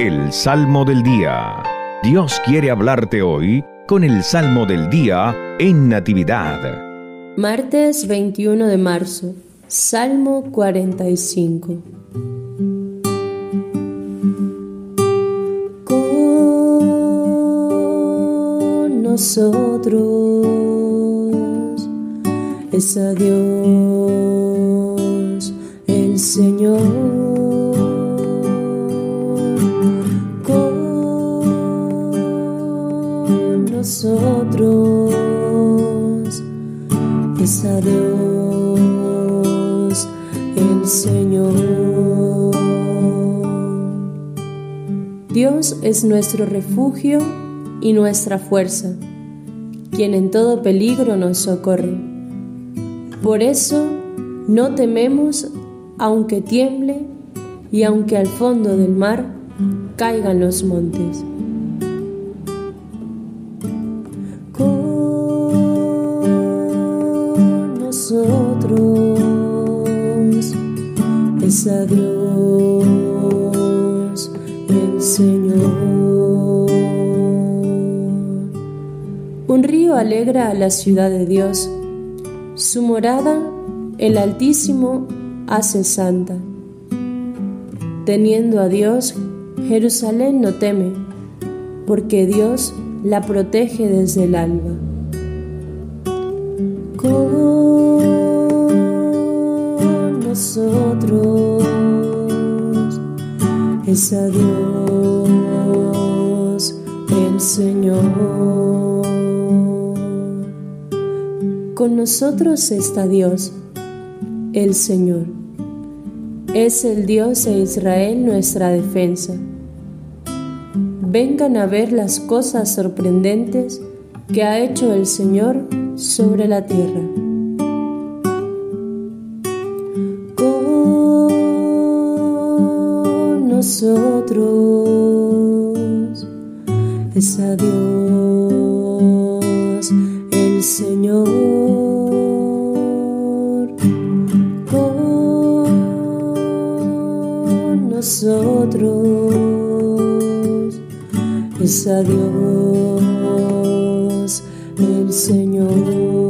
El Salmo del Día. Dios quiere hablarte hoy con el Salmo del Día en Natividad. Martes 21 de marzo, Salmo 45. Con nosotros es a Dios el Señor. Nosotros es a Dios el Señor. Dios es nuestro refugio y nuestra fuerza, quien en todo peligro nos socorre. Por eso no tememos, aunque tiemble y aunque al fondo del mar caigan los montes. Nosotros es a Dios el Señor. Un río alegra a la ciudad de Dios, su morada el Altísimo hace santa. Teniendo a Dios, Jerusalén no teme, porque Dios la protege desde el alba. Nosotros es a Dios el Señor. Con nosotros está Dios, el Señor. Es el Dios de Israel nuestra defensa. Vengan a ver las cosas sorprendentes que ha hecho el Señor sobre la tierra. Nosotros es a Dios el Señor. Con nosotros es a Dios el Señor.